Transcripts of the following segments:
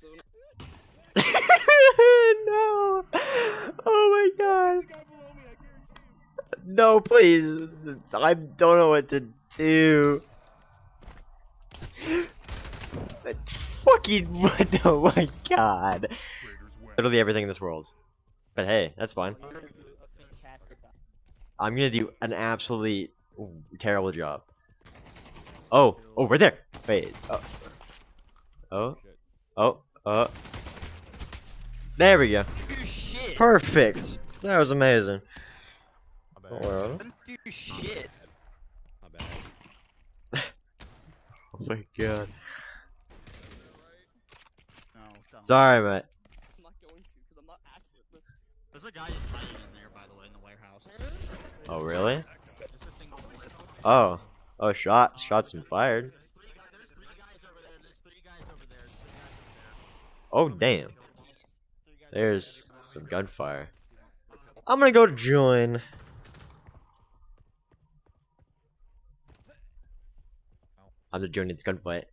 soon. No! Oh my god! No, please! I don't know what to do. Fucking what? Oh my god! Literally everything in this world. But hey, that's fine. I'm gonna do an absolutely terrible job. Oh! Oh, right there! Wait. Oh. Oh. Oh. There we go. Perfect! That was amazing. Oh, my god. Sorry, mate. I'm not going to because I'm not active. There's a guy just hiding in there, by the way, in the warehouse. Oh, really? Oh. Oh, shot. Shots been fired. There's 3 guys over there. There's 3 guys over there. Oh, damn. There's some gunfire. I'm gonna go join. I'm gonna join this gunfight.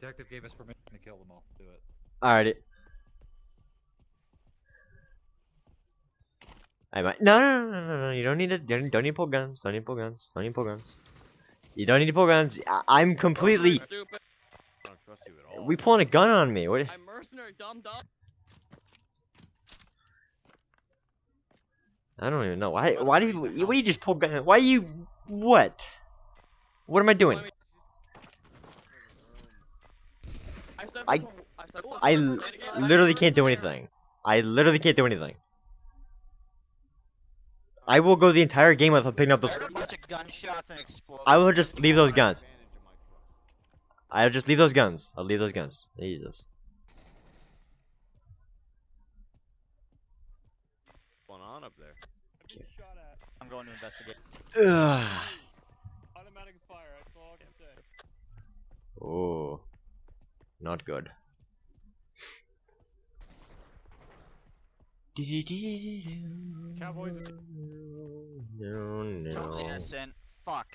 Detective gave us permission to kill them all. Do it. Alrighty. I might. No. You don't need to. Don't need to pull guns. Don't need to pull guns. Don't need to pull guns. You don't need to pull guns. I'm completely. I don't trust you at all. We pulling a gun on me. What? I'm mercenary, dumb. I don't even know. Why do you? Why do you just pull gun? Why you? What? What am I doing? I literally can't do anything. I will go the entire game without picking up those. I will just leave those guns. I'll leave those guns. Jesus. Going on up there. I'm going to investigate. Automatic fire. That's all I can say. Oh, not good. Cowboys. No. Totally innocent. Fuck.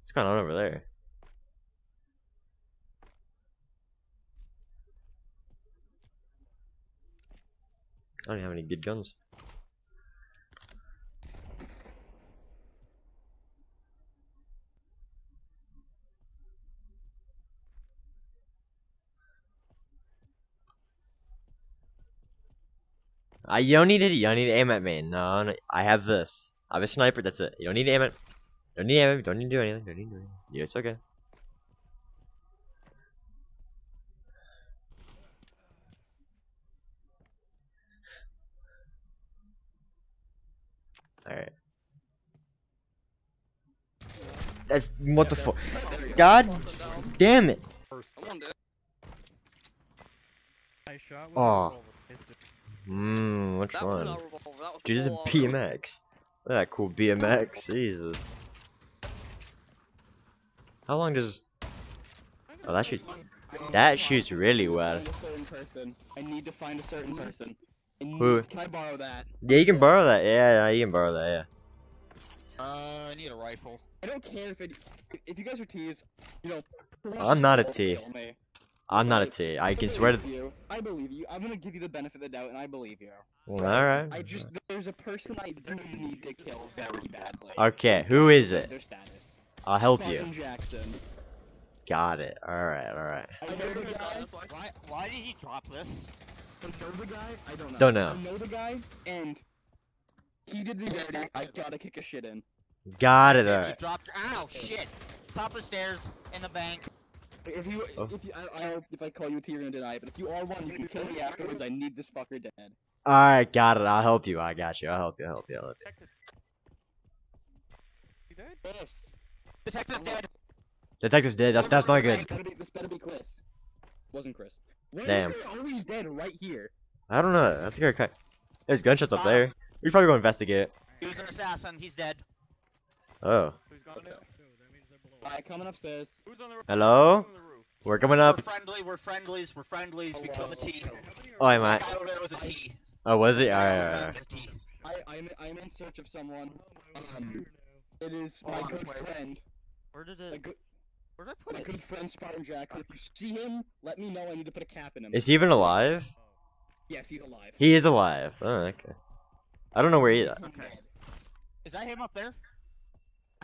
What's going on over there? I don't have any good guns. You don't need to aim at me. No, I have this. I have a sniper, that's it. You don't need to aim at me. Don't need to do anything. Yeah, it's okay. Alright. What the fuck? God damn it! Oh. Which one? Dude, this is BMX. Look at that cool BMX. Jesus. How long does? Oh, that shoots. That shoots really well. I need to find a certain person. Who? Can I borrow that? Yeah, you can borrow that. Yeah, you can borrow that. Yeah. I need a rifle. I don't care if you guys are T's. You know. I'm not a T. I'm not a T. I can swear to you. I believe you. I'm gonna give you the benefit of the doubt, and I believe you. All right. I just there's a person I do need to kill very badly. Okay, who is it? Their status. I'll help you. Jackson. Got it. Alright. I know the guy. Why did he drop this? I know the guy. I don't know. I know the guy, and he did the dirty. I gotta kick a shit in. Got it. Alright. Ow, shit. Top of stairs in the bank. If I call you T, you're gonna deny it. But if you are one, you can kill me afterwards. I need this fucker dead. Alright, got it. I'll help you. I got you. You dead? Yes. Detective's dead. Detective's dead. That's not good. This better be Chris. Wasn't Chris. Damn. Always dead right here. I don't know. That's a good cut. There's gunshots up there. We should probably go investigate. He was an assassin. He's dead. Oh. Who's gone now? Alright, coming upstairs. Who's on the roof? Hello? We're coming up. We're friendlies. We killed the T. Oh, I might. Oh, was he? Alright. I'm in search of someone. It is my good friend. Where did it? Where did I put it? My good friend Spartan Jax. If you see him, let me know. I need to put a cap in him. Is he even alive? Yes, he's alive. He is alive. Oh, okay. I don't know where he is. Okay. Is that him up there?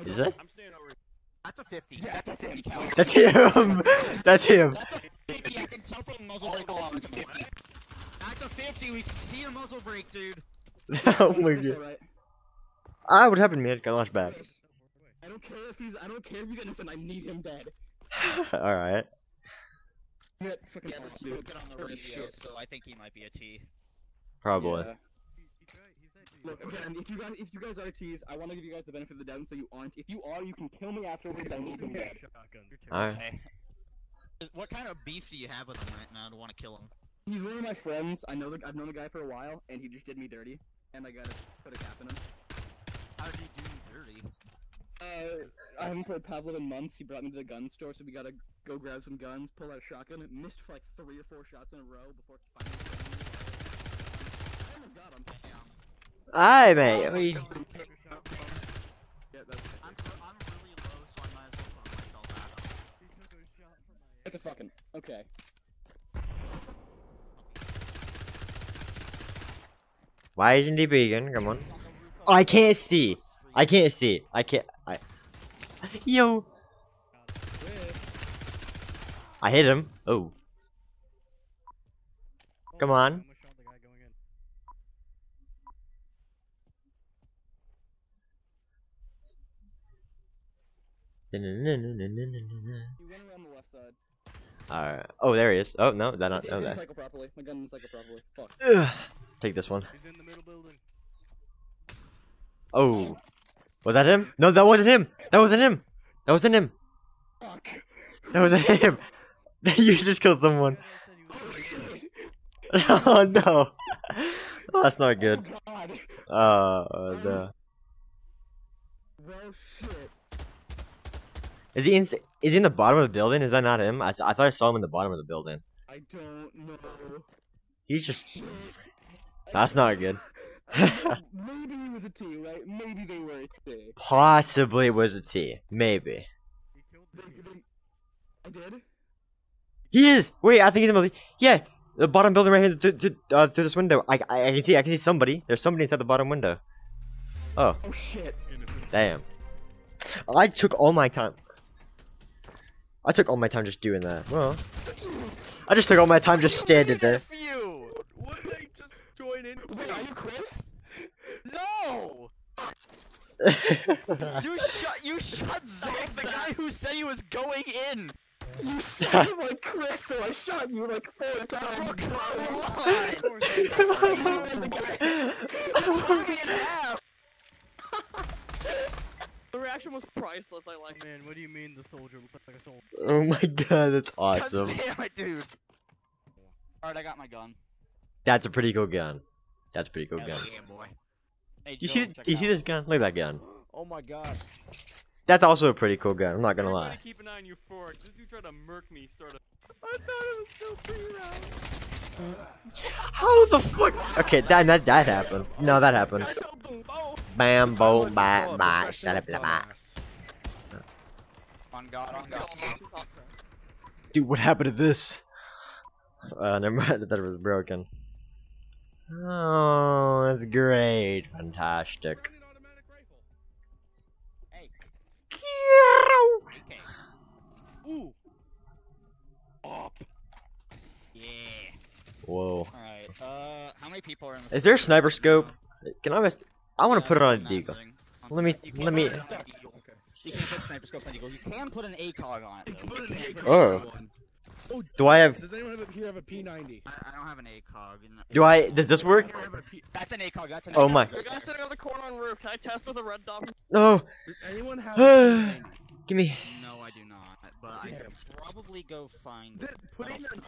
Is that? I'm staying over here. That's a 50. Yeah, that's a 50 cal. That's him. That's him. That's a 50. I can tell from the muzzle break alone. It's a 50. That's a 50. We can see a muzzle break, dude. Oh my god. Ah, what happened, man? Got launched back. I don't care if he's. I don't care if he's innocent. I need him dead. All right. Yeah, let's go get on the radio. So I think he might be a T. Probably. Yeah. Look, again, if you guys are T's, I want to give you guys the benefit of the doubt and say you aren't. If you are, you can kill me afterwards. I need him dead. Alright. What kind of beef do you have with him right now to want to kill him? He's one of my friends. I know I've known the guy for a while, and he just did me dirty, and I gotta put a cap in him. How did he do you dirty? I haven't played Pavlov in months. He brought me to the gun store, so we gotta go grab some guns, pull out a shotgun, and missed for like 3 or 4 shots in a row before finally. I almost got him. Aye, mate. I'm really low, so I might as well throw myself at him. That's a fucking okay. Why isn't he vegan? Come on. Oh, I can't see. I can't see. I can't. I. Yo. I hit him. Oh. Come on. Alright. Oh, there he is. Oh, no, that not. Oh, that's. My gun didn't cycle properly. Fuck. Ugh. Take this one. He's in the middle building. Oh. Was that him? No, that wasn't him. That wasn't him. That wasn't him. Fuck. That wasn't him. You just killed someone. Oh, no. Oh, that's not good. Oh, no. Well, shit. Is he in? Is he in the bottom of the building? Is that not him? I thought I saw him in the bottom of the building. I don't know. He's just. That's not good. Maybe he was a T, right? Maybe they were a T. Possibly was a T. Maybe. I did. He is. Wait, I think he's in the. Yeah, the bottom building right here through this window. I can see. I can see somebody. There's somebody inside the bottom window. Oh. Oh shit. Damn. I took all my time. I took all my time just doing that. Well, I just took all my time just standing there. You. What did I just join in? Wait, are you Chris? No! Dude, you shot Zach, the guy who said he was going in. You said you were Chris, so I shot you like 4 times. Look, you took me in half. The reaction was priceless. I like. Man, what do you mean the soldier looks like a soldier? Oh my god, that's awesome. God damn it, dude. All right, I got my gun. That's a pretty cool gun. That's a pretty cool gun. Yeah, boy. Hey, you Joe, do you see this gun? Look at that gun. Oh my god. That's also a pretty cool gun. I'm not gonna lie. Keep an eye on your fork. This dude tried to murk me. I thought it was so pretty round. How the fuck? Okay, that happened. No, that happened. Bam, boom, bye, bye, shut up, bye. On God, on God. Dude, what happened to this? Never mind, that was broken. Oh, that's great. Fantastic. Okay. Ooh. Up. Yeah. Whoa. Alright, how many people are in the. Is there a sniper scope? Can I miss. I want to put it on a deagle. Let me. Okay. You can't put sniper scopes on deagle. You can put an ACOG on it. Though. Put an ACOG. Oh. Do I have? Does anyone have a P90? I don't have an ACOG. Do I? Does this work? That's an ACOG. That's an. Oh my. The guy sitting on the corner on the roof. Can I test with a red dot? No. Does anyone have? A give me. No, I do not. But damn. I could probably go find. Putting an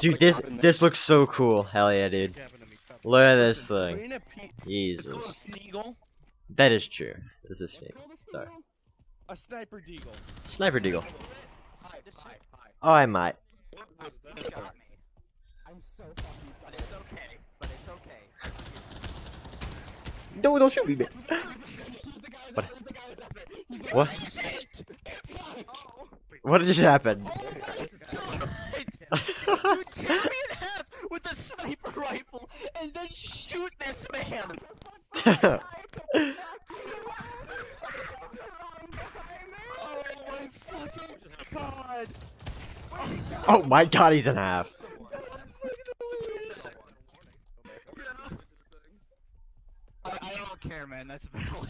dude, this looks so cool. Hell yeah, dude. Look at this thing. Jesus. That is true. This is Sneagle. Sorry. A sniper deagle. Sniper deagle. Oh, I might. I'm so fucking. But it's okay. But it's okay. No, don't shoot me, man. What? What? What just happened? You tear me in half with a sniper rifle and then shoot this man. Oh my god, he's in half. I don't care, man. That's valid.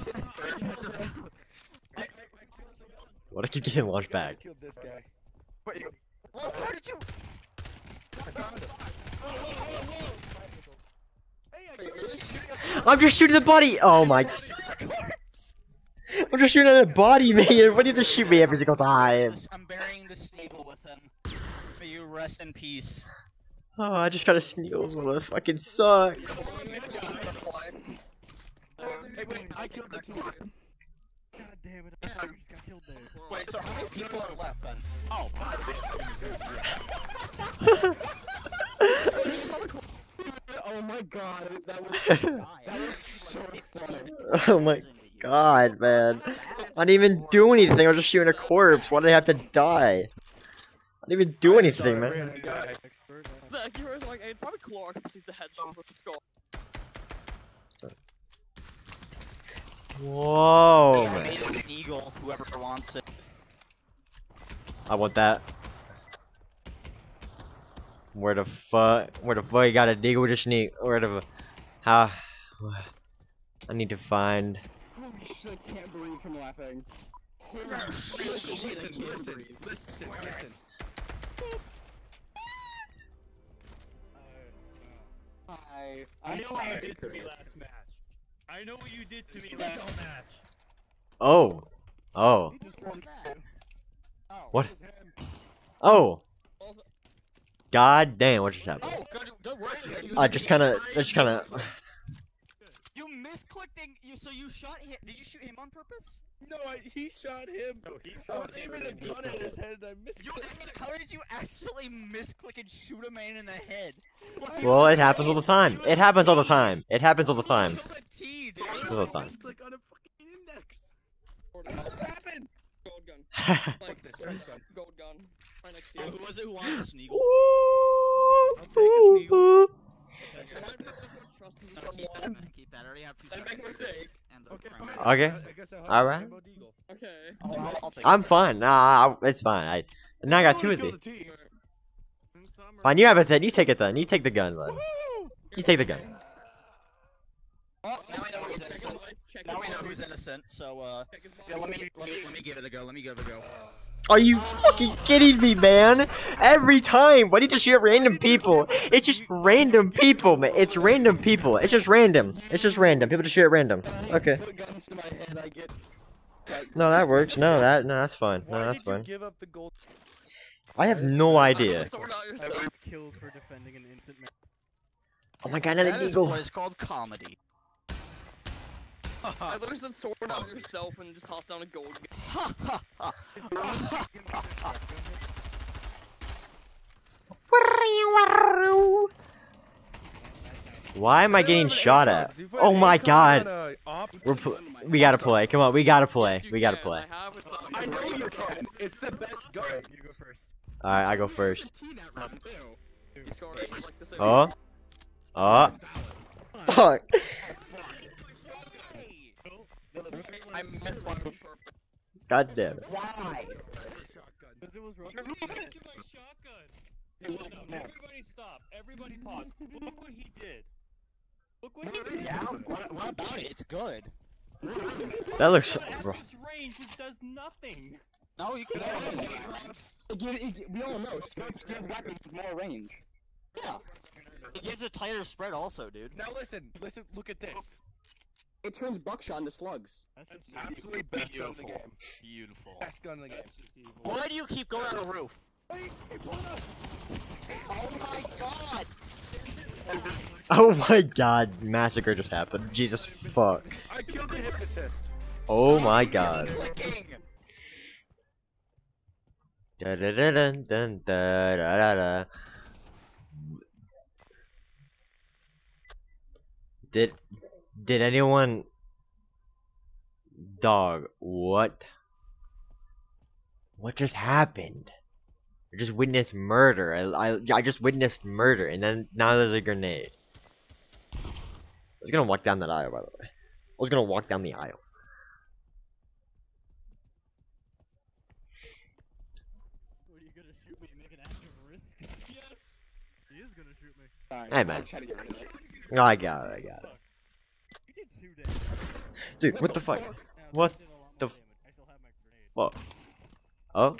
That's valid. What if you get in launch bag? I'm just shooting the body. Oh my. I'm just shooting at a body, man. Why do you have to shoot me every single time? I'm burying the sneeble with him. May you rest in peace. Oh, I just got a sneebles with it. Fucking sucks. Hey, wait, I killed the two. God damn it, I just got killed there. Wait, so how many people are left then? Oh, oh my god, that was so funny. Oh my god, man. I didn't even do anything, I was just shooting a corpse. Why did I have to die? I didn't even do anything, man. The hero's like, hey, it's probably cool I can see the headshot with the skull. Whoa, man. I made an eagle, whoever wants it. I want that. Where the fuck you got an eagle? Just need, where the, how, I need to find. Oh shit, I can't breathe from laughing. Listen. I know what you did to me last match. I know what you did to me last match. Oh. Oh. What? Oh. God damn, what just happened? I just kinda You misclicked and so you shot him. Did you shoot him on purpose? No, he shot him. No, he shot I was aiming a gun at his head and I misclicked. How did you actually misclick and shoot a man in the head? Well, it happens all the time. It happens all the time. It happens all the time. It happens all the time. Misclick on a fucking index. What happened? Gold gun. Like this. Gold gun. Right next to you. Who was it who wanted the Sneagle? I'll take a Sneagle. Okay. Alright. Okay. I'm fine. Nah, it's fine. Now I got two with me. Fine, you have it then. You take it then. You take the gun, bud. You take the gun. Now I know who's innocent. Now we know who's innocent. So let me give it a go. Are you fucking kidding me, man? Every time, why do you just shoot at random people? It's just random people, man. It's random people. It's just random. People just shoot at random. Okay. No, that works. No, that's fine. I have no idea. Oh my god, another eagle. It's called comedy. I literally said sword out yourself and just tossed down a gold. Why am I getting shot at? Oh my god. We gotta play. Come on, we gotta play. I know you can. It's the best gun. Alright, I go first. Oh. Oh. Fuck. I missed one. God damn it. Why? Because it was wrong. Everybody stop. Everybody pause. Look what he did. Look what he did. Yeah, what about it? It's good. That looks so wrong. Range just does nothing. No, you can we all know scopes give weapons more range. Yeah. It gives a tighter spread also, dude. Now listen, look at this. It turns buckshot into slugs. That's absolutely best gun in the game. Beautiful. Best gun in the game. Why do you keep going on the roof? Oh my god! Oh my god, massacre just happened. Jesus fuck. I killed the hypnotist. Oh my god. Da da da da da da da da. Did anyone... Dog, what? What just happened? I just witnessed murder. I just witnessed murder, and then now there's a grenade. I was gonna walk down that aisle, by the way. I was gonna walk down the aisle. What, are you gonna shoot me and make an active risk? Yes! He is gonna shoot me. Sorry, hey, man. Oh, I got it, I got it. Dude, what the fuck? What the f- What? Oh?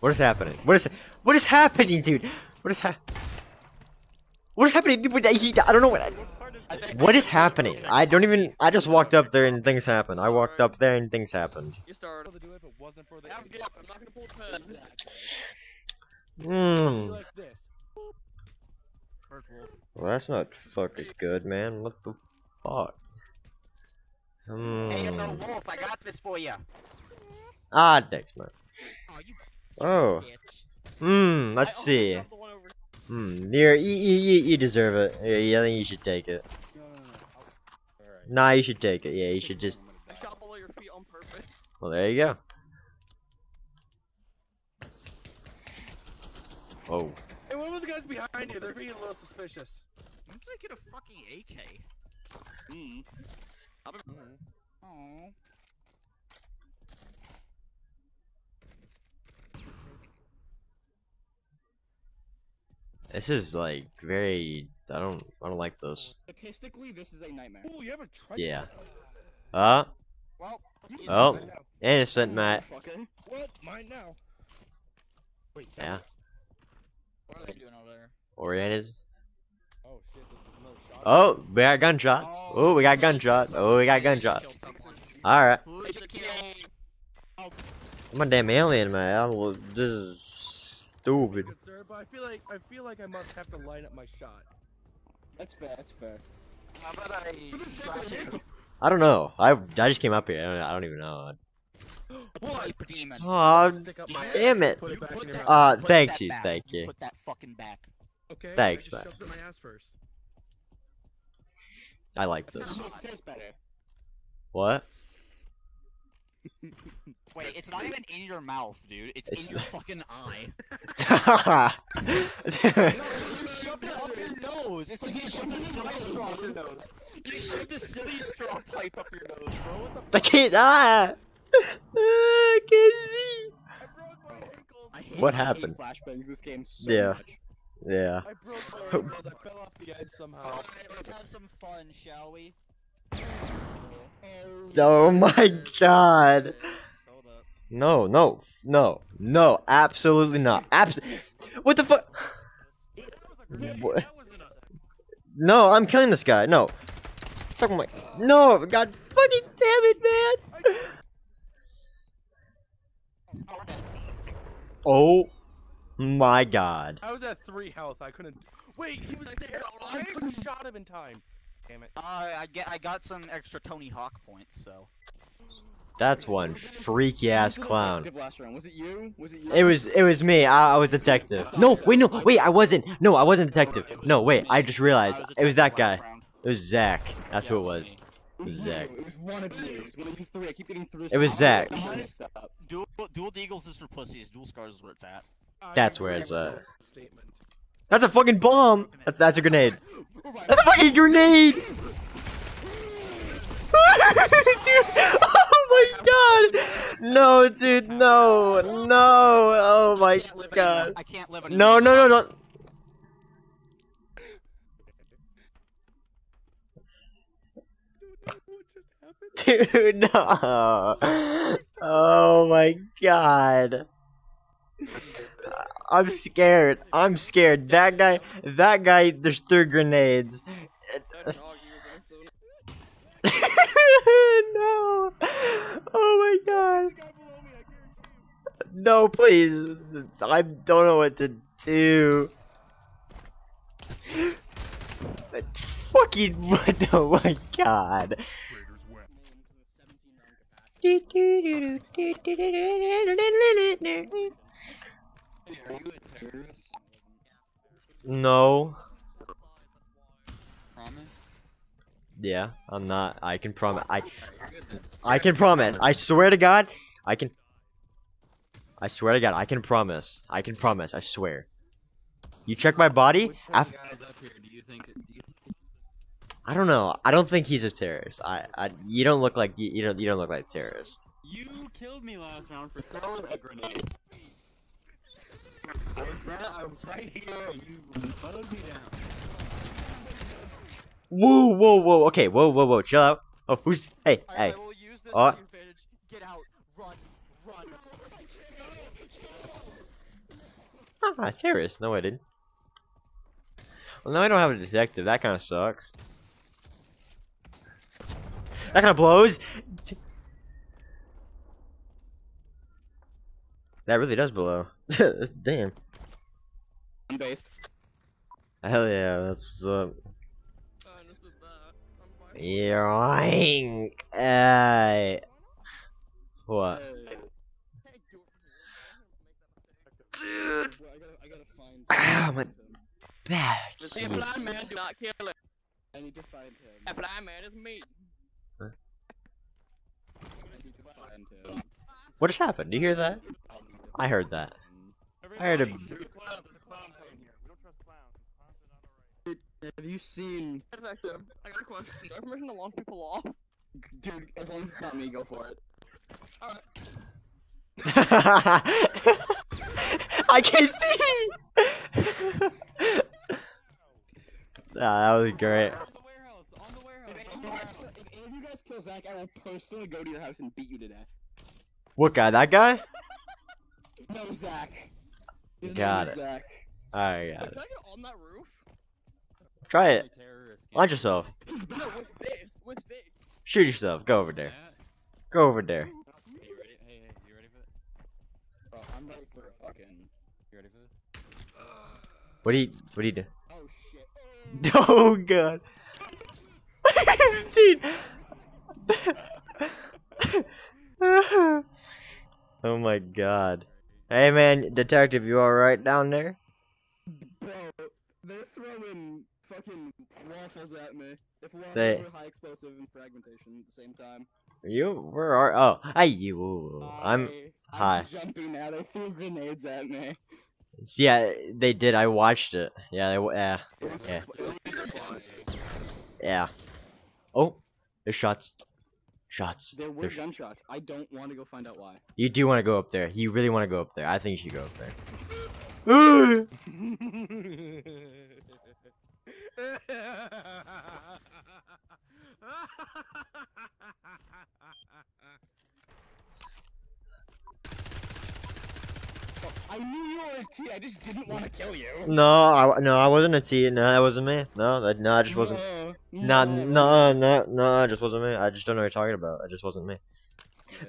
What is happening? What is happening, dude? What is happening? I don't know what is happening? I don't even- I just walked up there and things happened. I walked up there and things happened. Well, that's not fucking good, man. What the fuck? Hey, little wolf, I got this for you. Ah, thanks, man. Oh. Hmm, let's see. Hmm, you deserve it. Yeah, I think you should take it. Nah, you should take it. Yeah, you should just... I shot below your feet on purpose. Well, there you go. Oh. Hey, what were the guys behind you? They're being a little suspicious. When did I get a fucking AK? Hmm. Aww. This is like very. I don't like this. Statistically, this is a nightmare. Ooh, you have a trike. Yeah. Well. Oh. Innocent, Matt. Well, mine now. Wait. Yeah. What are they doing over there? Oriented. Oh shit! There's no shot. Oh, we got gunshots. Oh, we got gunshots. Oh, we got gunshots. All right. I'm a damn alien, man. This is stupid. I feel like I must have to line up my shot. That's fair. That's fair. How about I don't know. I just came up here. I don't even know. What? Oh, damn it! Thanks you, thank you. Put that fucking back. Okay, thanks, man. I like this. What? Wait, it's not even in your mouth, dude. It's in your fucking eye. You shoved it up your nose. It's like you shoved a silly straw up your nose. You shoved a silly straw pipe up your nose, bro. What the fuck? I can't. Ah! I can't see. What happened? Flashbangs this game so much. Yeah. I broke my ankles. I fell off the edge somehow. All right, let's have some fun, shall we? Oh my god. No, no, no, no, absolutely not. What the fuck? What? No, I'm killing this guy. No. Suck my. No, god fucking damn it, man. Oh my god. I was at 3 health. I couldn't. Wait, he was there. I couldn't shot him in time. Damn it. I got some extra Tony Hawk points, so. That's one freaky ass clown. Was it you? Was it you? It was me. I was detective. No, wait, no. Wait, I wasn't. No, I wasn't detective. No, wait. I just realized. It was that guy. It was Zach. That's who it was. Zach. It was one of you. It was one of you three. I keep getting through. It was Zach. Dual Eagles is for pussies. Dual Scars is where it's at. That's where it's at. That's a fucking bomb. That's a grenade. That's a fucking grenade. Dude. Oh my god. No, dude. No. No. Oh my god. I can't live anymore. No. No. No. No. Dude, no. Oh my god. I'm scared. I'm scared. That guy, there's 3 grenades. No. Oh my god. No, please. I don't know what to do. Fucking what? Oh my god. Are you a terrorist? No. Promise? Yeah, I'm not. I can promise. I can promise. I swear to God, I can. I swear to God, I can promise. I can promise. I swear. You check my body. After I don't know. I don't think he's a terrorist. You don't look like you don't look like a terrorist. You killed me last round for throwing a grenade. I was right here. You followed me down. Whoa, whoa, whoa. Okay, whoa, whoa, whoa. Chill out. Oh, who's? Hey, hey. I will use this to your advantage. Get out. Run. Run. Haha, serious. No, I didn't. Well, now I don't have a detective. That kind of sucks. That kind of blows. That really does blow. Damn. I'm based. Hell yeah, that's what's up. You're lying. What? Dude. Ah, my back. See, a blind man do not kill it. I need to find him. A blind man is me. Huh? I need to find him. What just happened? Do you hear that? I heard that. I heard a. Have you seen? I got a question. Do I have permission to launch people off? Dude, as long as it's not me, go for it. Alright. I can't see! Nah, that was great. On the warehouse, on the warehouse. If you guys kill Zach, I will personally go to your house and beat you to death. What guy? That guy? No, Zach. Got it. Alright, got it. Can I get on that roof? Try it. Launch yourself. Shoot yourself. Go over there. Go over there. Hey, you ready? Hey, you ready for this? Bro, I'm ready for a fucking. You ready for this? What do you do? Oh shit. Oh god. Dude. Oh my god. Hey man, detective, you all right down there? Bro, they're throwing fucking waffles at me. If waffles were high explosive and fragmentation at the same time. I'm jumping now. They threw grenades at me. Yeah, they did. I watched it. Yeah, yeah. Oh, there's shots. Shots. There were gunshots. I don't want to go find out why. You do want to go up there. You really want to go up there. I think you should go up there. I knew you were a T. I just didn't want to kill you. No, I wasn't a T. No, that wasn't me. No, I just wasn't. No, I just wasn't me. I just don't know what you're talking about. I just wasn't me. Yeah.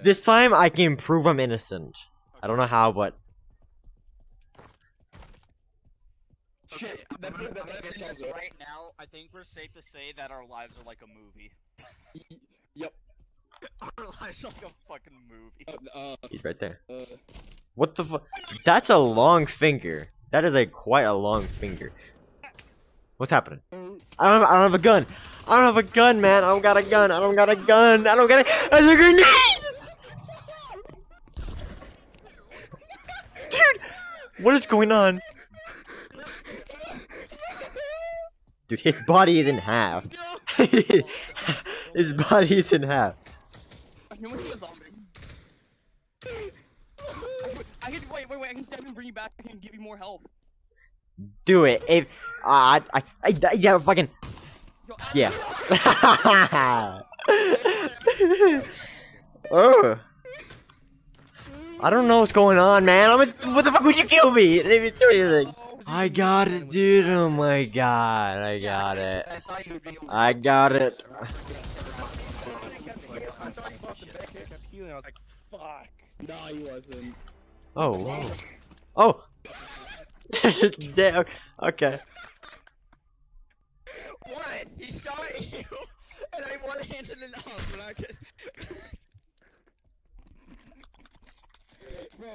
This time I can prove I'm innocent. Okay. I don't know how, but. Shit, I'm gonna say this right now. I think we're safe to say that our lives are like a movie. Yep. Our lives are like a fucking movie. He's right there. What the fuck? That's a long finger. That is quite a long finger. What's happening? I don't have a gun. I don't have a gun, man. I don't got a gun. I don't got a gun. I don't got a. There's a grenade. Dude, what is going on? Dude, his body is in half. His body is in half. I can wait. I can step in and bring you back. I can give you more health. Do it. If yeah, fucking yeah. Oh. I don't know what's going on, man. What the fuck would you kill me? I didn't even do anything. I got it, dude. Oh my god, I got it. I got it. I was like, fuck. No, he wasn't. Oh, whoa. Oh. Damn. Okay. What? He shot at you, and I one-handed it up, and I could.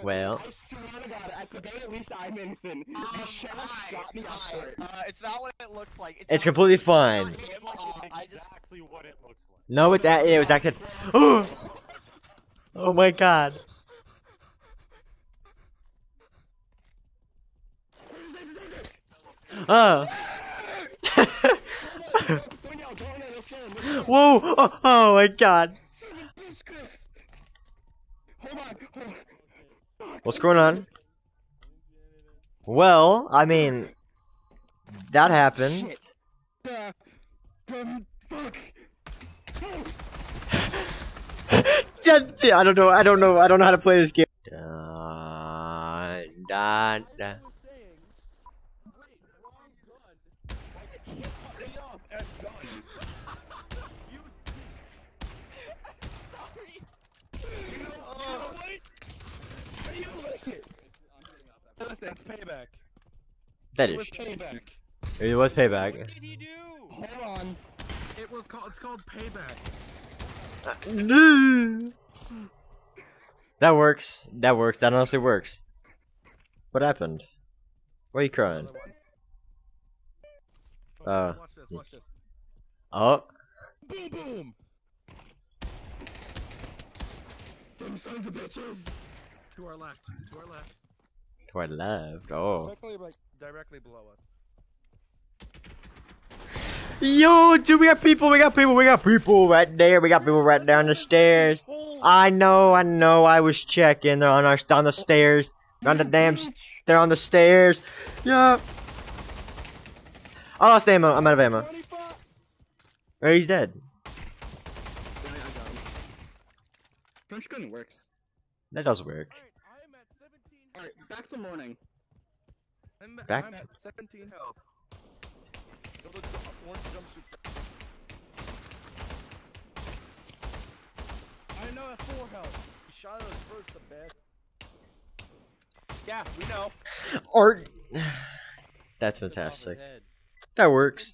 Well, I swear to God, at the very least, I'm innocent. The sheriff got me high. It's not what it looks like. It's completely fine. Exactly what it looks like. No, it's at it was actually. Oh my God. Oh. Whoa! Oh my God. What's going on? Well, I mean, that happened. I don't know how to play this game. That's payback. That is payback. It was payback. What did he do? Hold on. It's called payback. No. That works. That works. That honestly works. What happened? Why are you crying? Watch this. Watch this. Oh. Boom! Boom! Them sons of bitches. To our left. To our left. To our left, oh. Directly below us. Yo, dude, we got people right there. We got people right down the stairs. I know, I was checking. They're on the stairs. They're on the damn, they're on the stairs. Yeah. I lost ammo, I'm out of ammo. Or he's dead. French gun works. That does work. Alright, back to morning. I'm to 17 health. I know at 4 health. He shot us first, the bad. Yeah, we know. Art. That's fantastic. That works.